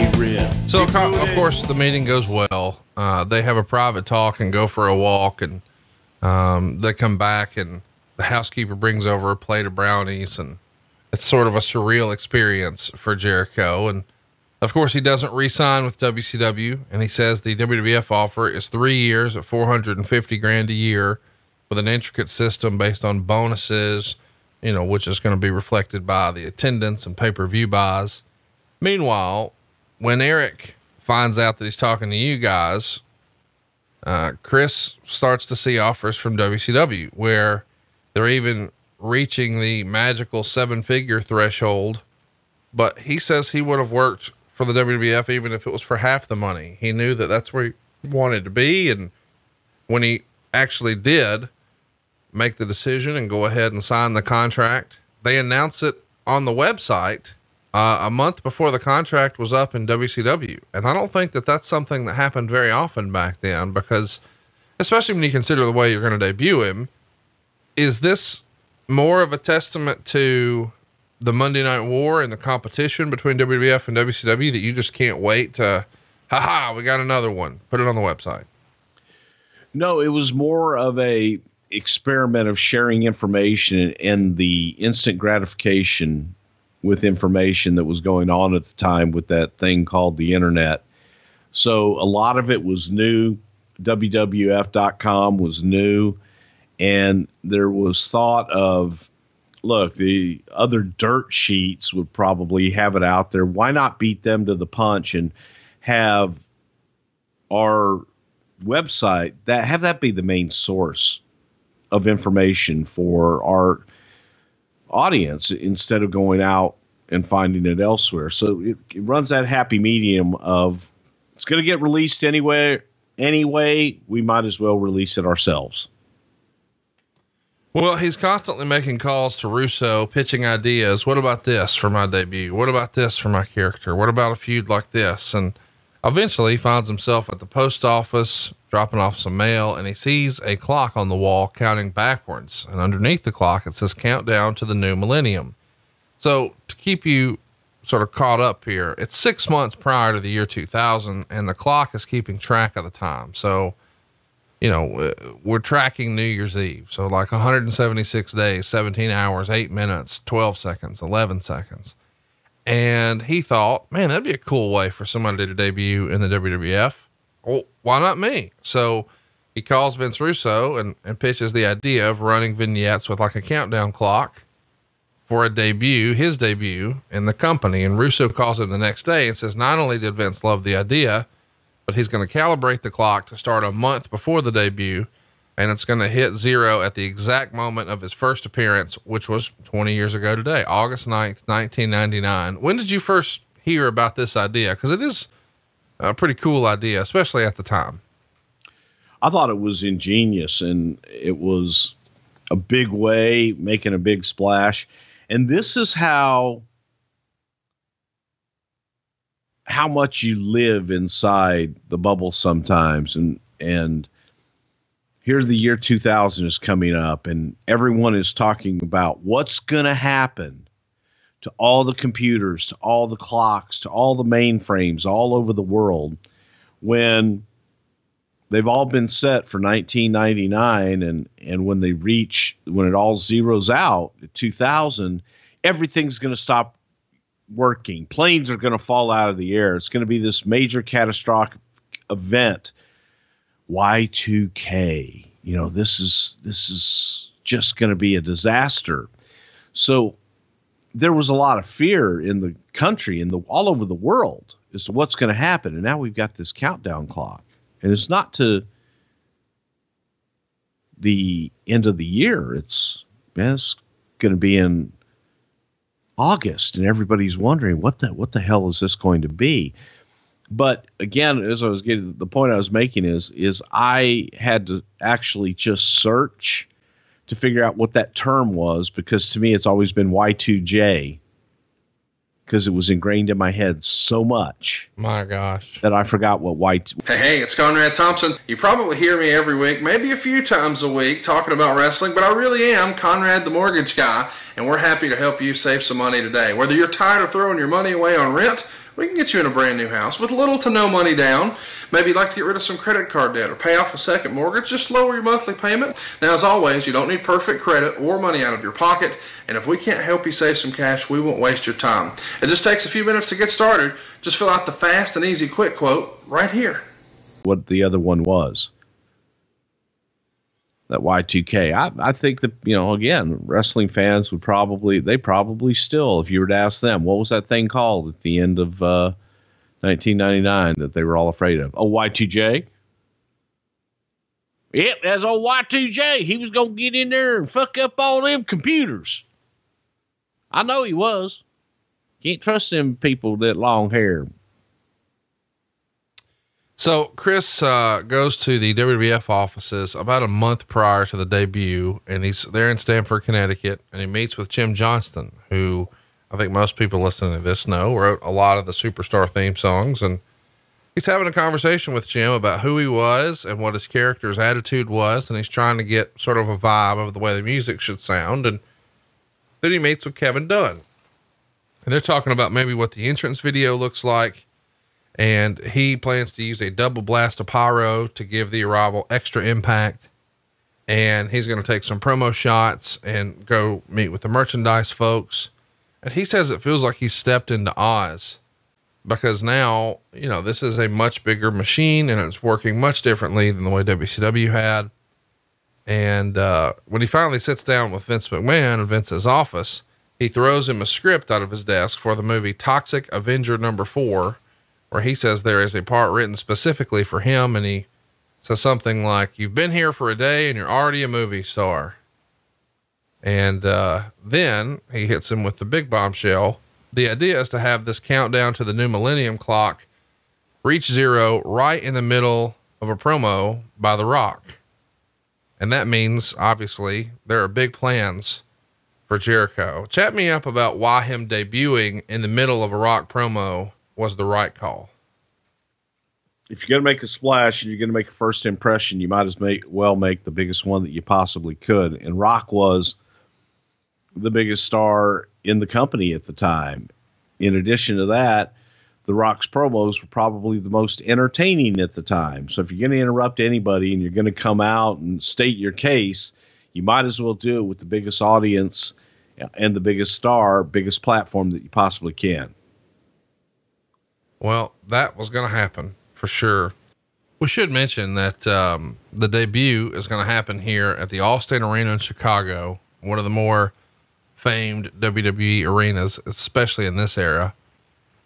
a rib. So, of course, the meeting goes well. They have a private talk and go for a walk, and they come back, and the housekeeper brings over a plate of brownies, and it's sort of a surreal experience for Jericho. And of course, he doesn't re-sign with WCW, and he says the WWF offer is 3 years at $450,000 a year with an intricate system based on bonuses, you know, which is going to be reflected by the attendance and pay-per-view buys. Meanwhile, when Eric finds out that he's talking to you guys, Chris starts to see offers from WCW where they're even reaching the magical 7-figure threshold. But he says he would have worked for the WWF even if it was for half the money. He knew that that's where he wanted to be. And when he actually did make the decision and go ahead and sign the contract, they announced it on the website a month before the contract was up in WCW. And I don't think that that's something that happened very often back then, because especially when you consider the way you're going to debut him, is this more of a testament to the Monday Night War and the competition between WWF and WCW that you just can't wait to, haha, we got another one, put it on the website? No, it was more of a experiment of sharing information and the instant gratification with information that was going on at the time with that thing called the internet. So a lot of it was new. WWF.com was new. And there was thought of, look, the other dirt sheets would probably have it out there. Why not beat them to the punch and have our website, that have that be the main source of information for our audience instead of going out and finding it elsewhere? So it runs that happy medium of it's going to get released anyway, we might as well release it ourselves. Well, he's constantly making calls to Russo, pitching ideas. What about this for my debut? What about this for my character? What about a feud like this? And eventually he finds himself at the post office dropping off some mail, and he sees a clock on the wall counting backwards. And underneath the clock, it says countdown to the new millennium. So to keep you sort of caught up here, it's 6 months prior to the year 2000, and the clock is keeping track of the time. So, you know, we're tracking New Year's Eve. So like 176 days, 17 hours, 8 minutes, 12 seconds, 11 seconds. And he thought, man, that'd be a cool way for somebody to debut in the WWF. Well, why not me? So he calls Vince Russo and pitches the idea of running vignettes with like a countdown clock for a debut, his debut in the company. And Russo calls him the next day and says, not only did Vince love the idea, but he's going to calibrate the clock to start a month before the debut, and it's going to hit zero at the exact moment of his first appearance, which was 20 years ago today, August 9th, 1999. When did you first hear about this idea? Because it is a pretty cool idea, especially at the time. I thought it was ingenious, and it was a big way, making a big splash. And this is how much you live inside the bubble sometimes. And here the year 2000 is coming up, and everyone is talking about what's going to happen to all the computers, to all the clocks, to all the mainframes all over the world when they've all been set for 1999. And when they reach, when it all zeros out at 2000, everything's going to stop working. Planes are going to fall out of the air. It's going to be this major catastrophic event. Y2K, you know, this is just going to be a disaster. So there was a lot of fear in the country and all over the world as to what's going to happen. And now we've got this countdown clock, and it's not to the end of the year. It's going to be in August, and everybody's wondering what the hell is this going to be? But again, as I was getting, the point I was making is I had to actually just search to figure out what that term was, because to me, it's always been Y2J, because it was ingrained in my head so much. My gosh. That I forgot what Y2. Hey, it's Conrad Thompson. You probably hear me every week, maybe a few times a week, talking about wrestling, but I really am Conrad the Mortgage Guy, and we're happy to help you save some money today. Whether you're tired of throwing your money away on rent We can get you in a brand new house with little to no money down. Maybe you'd like to get rid of some credit card debt or pay off a second mortgage. Just lower your monthly payment. Now, as always, you don't need perfect credit or money out of your pocket. And if we can't help you save some cash, we won't waste your time. It just takes a few minutes to get started. Just fill out the fast and easy quick quote right here. What the other one was. That Y2K. I think that, you know, again, wrestling fans would probably, they probably still, if you were to ask them, what was that thing called at the end of 1999 that they were all afraid of? Oh, Y2J? Yep, that's old Y2J. He was going to get in there and fuck up all them computers. I know he was. Can't trust them people that long hair. So Chris goes to the WWF offices about a month prior to the debut, and he's there in Stamford, Connecticut, and he meets with Jim Johnston, who I think most people listening to this know wrote a lot of the Superstar theme songs. And he's having a conversation with Jim about who he was and what his character's attitude was. And he's trying to get sort of a vibe of the way the music should sound. And then he meets with Kevin Dunn, and they're talking about maybe what the entrance video looks like. And he plans to use a double blast of pyro to give the arrival extra impact. And he's going to take some promo shots and go meet with the merchandise folks. And he says it feels like he stepped into Oz, because now, you know, this is a much bigger machine and it's working much differently than the way WCW had. And, when he finally sits down with Vince McMahon in Vince's office, he throws him a script out of his desk for the movie Toxic Avenger #4. Where he says there is a part written specifically for him. And he says something like, "You've been here for a day and you're already a movie star." And, then he hits him with the big bombshell. The idea is to have this countdown to the new millennium clock reach zero right in the middle of a promo by The Rock. And that means obviously there are big plans for Jericho. Chat me up about why him debuting in the middle of a Rock promo was the right call. If you're going to make a splash and you're going to make a first impression, you might as well make the biggest one that you possibly could. And Rock was the biggest star in the company at the time. In addition to that, The Rock's promos were probably the most entertaining at the time. So if you're going to interrupt anybody and you're going to come out and state your case, you might as well do it with the biggest audience and the biggest star, biggest platform that you possibly can. Well, that was going to happen for sure. We should mention that, the debut is going to happen here at the Allstate Arena in Chicago, one of the more famed WWE arenas, especially in this era.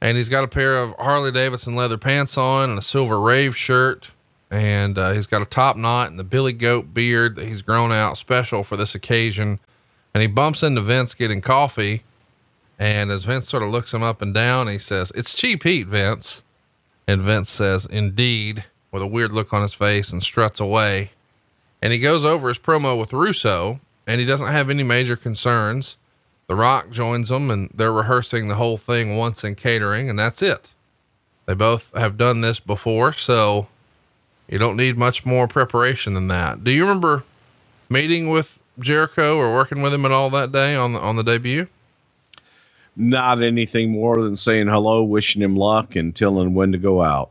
And he's got a pair of Harley Davidson leather pants on and a silver rave shirt. And, he's got a top knot and the Billy Goat beard that he's grown out special for this occasion. And he bumps into Vince getting coffee. And as Vince sort of looks him up and down, he says, "It's cheap heat, Vince." And Vince says, "Indeed," with a weird look on his face, and struts away. And he goes over his promo with Russo, and he doesn't have any major concerns. The Rock joins them, and they're rehearsing the whole thing once in catering, and that's it. They both have done this before, so you don't need much more preparation than that. Do you remember meeting with Jericho or working with him at all that day on the debut? Not anything more than saying hello, wishing him luck, and telling him when to go out.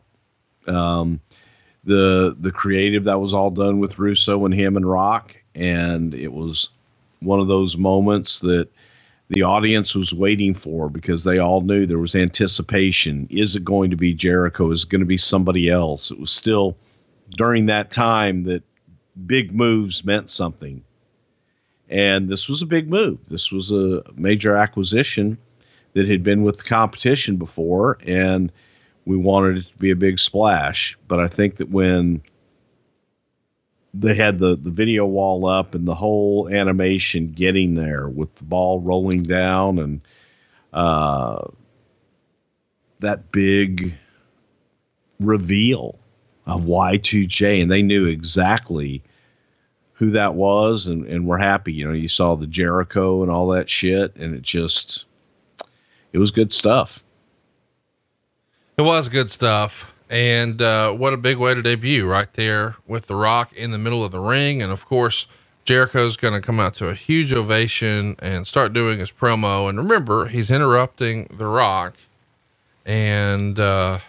The creative, that was all done with Russo and him and Rock. And it was one of those moments that the audience was waiting for, because they all knew there was anticipation. Is it going to be Jericho? Is it going to be somebody else? It was still during that time that big moves meant something. And this was a big move. This was a major acquisition that had been with the competition before, and we wanted it to be a big splash. But I think that when they had the video wall up and the whole animation getting there with the ball rolling down and that big reveal of Y2J, and they knew exactly who that was, and we're happy. You know, you saw the Jericho and all that shit, and it was good stuff. It was good stuff. And, what a big way to debut right there with The Rock in the middle of the ring. And of course, Jericho's going to come out to a huge ovation and start doing his promo. And remember, he's interrupting The Rock. And The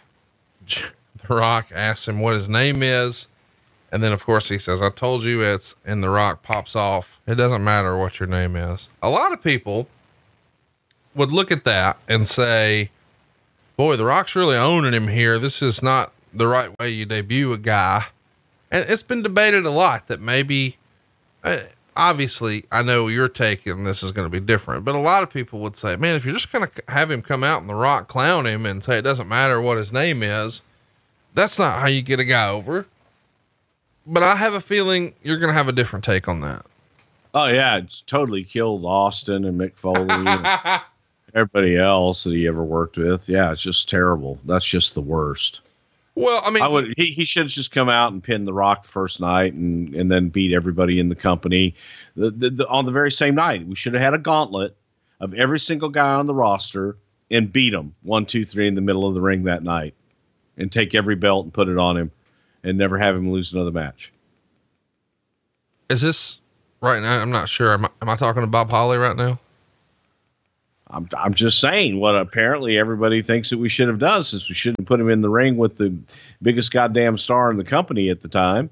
Rock asks him what his name is. And then, of course, he says, I told you it's, and The Rock pops off. It doesn't matter what your name is. A lot of people would look at that and say, boy, The Rock's really owning him here. This is not the right way you debut a guy. And it's been debated a lot that maybe, obviously, I know your take and this is going to be different, but a lot of people would say, man, if you're just going to have him come out and The Rock clown him and say it doesn't matter what his name is, that's not how you get a guy over. But I have a feeling you're going to have a different take on that. Oh yeah. It's totally killed Austin and Mick Foley and everybody else that he ever worked with. Yeah. It's just terrible. That's just the worst. Well, I mean, I would, he should have just come out and pinned The Rock the first night and then beat everybody in the company on the very same night. We should have had a gauntlet of every single guy on the roster and beat him 1, 2, 3 in the middle of the ring that night and take every belt and put it on him. And never have him lose another match. Is this right now? I'm not sure. Am I talking to Bob Holly right now? I'm just saying what apparently everybody thinks that we should have done, since we shouldn't put him in the ring with the biggest goddamn star in the company at the time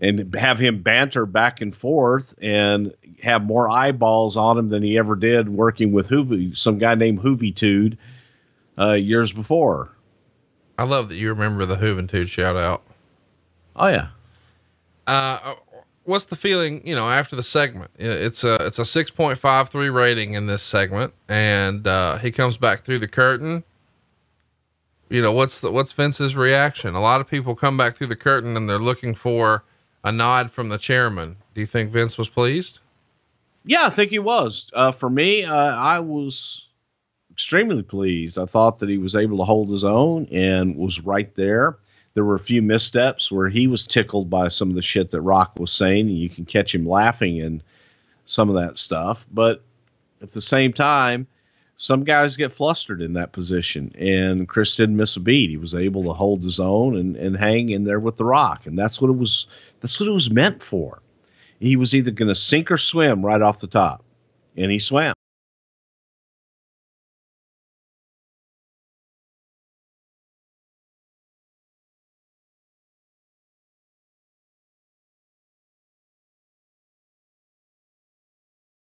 and have him banter back and forth and have more eyeballs on him than he ever did working with some guy named Hoovitude years before. I love that you remember the Hoovitude shout out. Oh yeah. What's the feeling, you know, after the segment? It's a 6.53 rating in this segment, and he comes back through the curtain. You know, what's Vince's reaction? A lot of people come back through the curtain and they're looking for a nod from the chairman. Do you think Vince was pleased? Yeah, I think he was. For me, I was extremely pleased. I thought that he was able to hold his own and was right there. There were a few missteps where he was tickled by some of the shit that Rock was saying, and you can catch him laughing in some of that stuff. But at the same time, some guys get flustered in that position, and Chris didn't miss a beat. He was able to hold his own and hang in there with The Rock. And that's what it was meant for. He was either going to sink or swim right off the top, and he swam.